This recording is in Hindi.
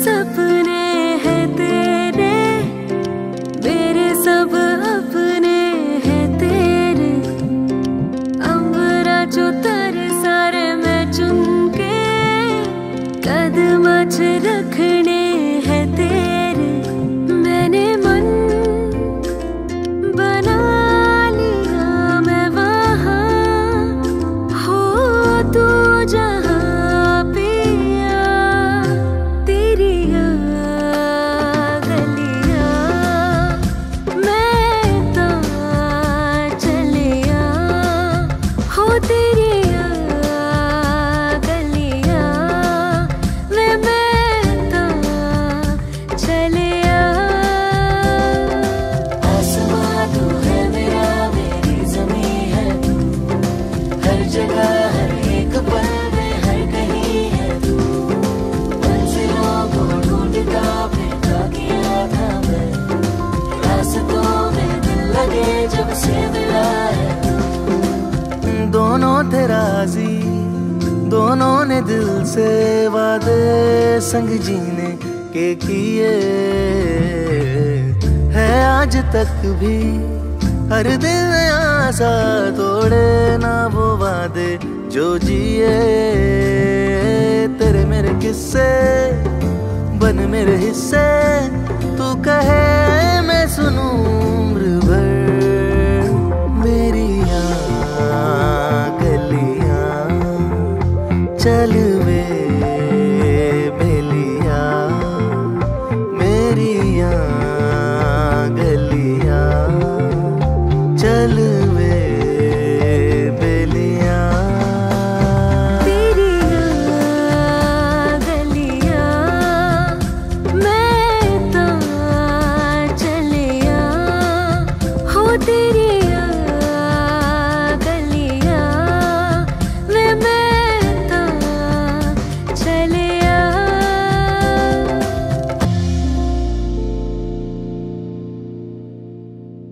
सपने हैं तेरे, मेरे सब अपने हैं तेरे। अम्बरा जो तेरे सारे मैं चुनके कदम रखने हैं तेरे। मैंने मन बना लिया मैं वहाँ हो तू जहाँ। दोनों थे राजी, दोनों ने दिल से वादे संग जीने के किए है। आज तक भी हर दिल ने आशा तोड़े ना वो वादे जो जिए। तेरे मेरे किस्से बन मेरे हिस्से, तू कहे मैं सुनूं उम्र भर। चल वे बेलिया मेरी गलिया, चल वे बेलिया तेरी गलिया। मैं तो चलिया हो तेरी गलिया में मैं चले।